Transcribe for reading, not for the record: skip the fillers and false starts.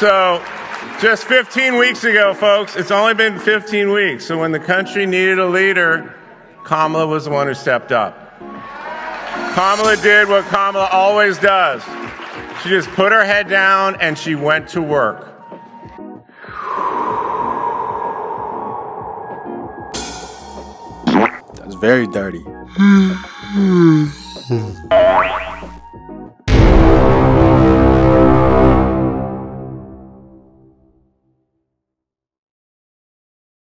So just 15 weeks ago, folks, it's only been 15 weeks. So when the country needed a leader, Kamala was the one who stepped up. Kamala did what Kamala always does. She just put her head down and she went to work. That's very dirty.